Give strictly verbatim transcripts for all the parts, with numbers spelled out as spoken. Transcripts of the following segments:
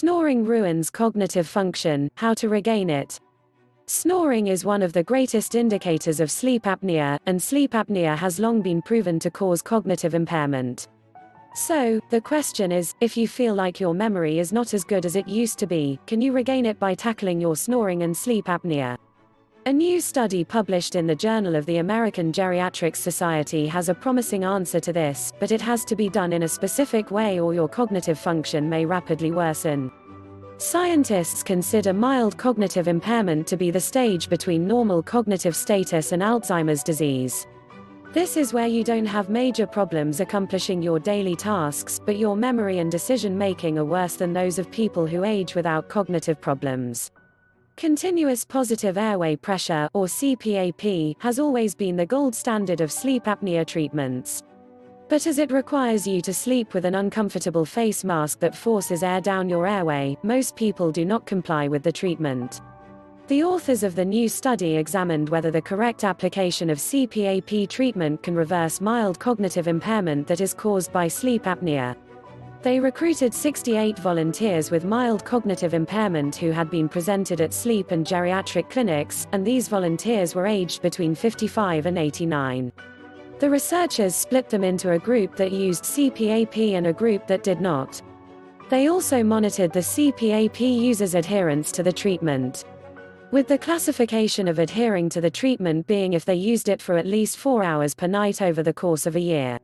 Snoring ruins cognitive function, how to regain it. Snoring is one of the greatest indicators of sleep apnea, and sleep apnea has long been proven to cause cognitive impairment. So, the question is, if you feel like your memory is not as good as it used to be, can you regain it by tackling your snoring and sleep apnea? A new study published in the Journal of the American Geriatrics Society has a promising answer to this, but it has to be done in a specific way or your cognitive function may rapidly worsen. Scientists consider mild cognitive impairment to be the stage between normal cognitive status and Alzheimer's disease. This is where you don't have major problems accomplishing your daily tasks, but your memory and decision-making are worse than those of people who age without cognitive problems. Continuous positive airway pressure, or C PAP, has always been the gold standard of sleep apnea treatments. But as it requires you to sleep with an uncomfortable face mask that forces air down your airway, most people do not comply with the treatment. The authors of the new study examined whether the correct application of C PAP treatment can reverse mild cognitive impairment that is caused by sleep apnea. They recruited sixty-eight volunteers with mild cognitive impairment who had been presented at sleep and geriatric clinics, and these volunteers were aged between fifty-five and eighty-nine. The researchers split them into a group that used C PAP and a group that did not. They also monitored the C PAP users' adherence to the treatment, with the classification of adhering to the treatment being if they used it for at least four hours per night over the course of a year.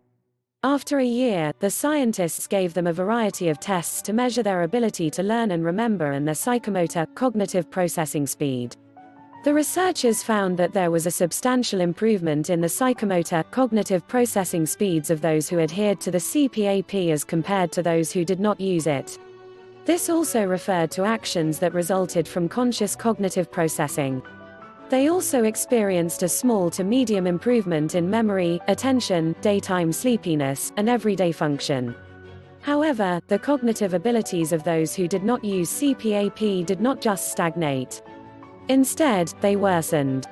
After a year, the scientists gave them a variety of tests to measure their ability to learn and remember and their psychomotor, cognitive processing speed. The researchers found that there was a substantial improvement in the psychomotor, cognitive processing speeds of those who adhered to the C PAP as compared to those who did not use it. This also referred to actions that resulted from conscious cognitive processing. They also experienced a small to medium improvement in memory, attention, daytime sleepiness, and everyday function. However, the cognitive abilities of those who did not use C PAP did not just stagnate. Instead, they worsened.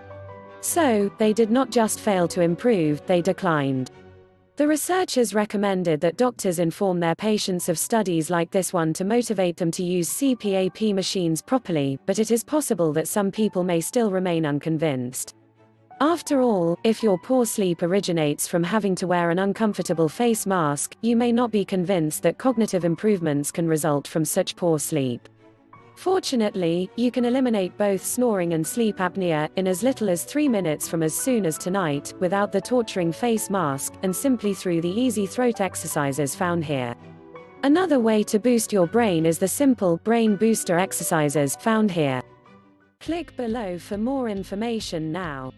So, they did not just fail to improve, they declined. The researchers recommended that doctors inform their patients of studies like this one to motivate them to use C PAP machines properly, but it is possible that some people may still remain unconvinced. After all, if your poor sleep originates from having to wear an uncomfortable face mask, you may not be convinced that cognitive improvements can result from such poor sleep. Fortunately, you can eliminate both snoring and sleep apnea, in as little as three minutes from as soon as tonight, without the torturing face mask, and simply through the easy throat exercises found here. Another way to boost your brain is the simple brain booster exercises found here. Click below for more information now.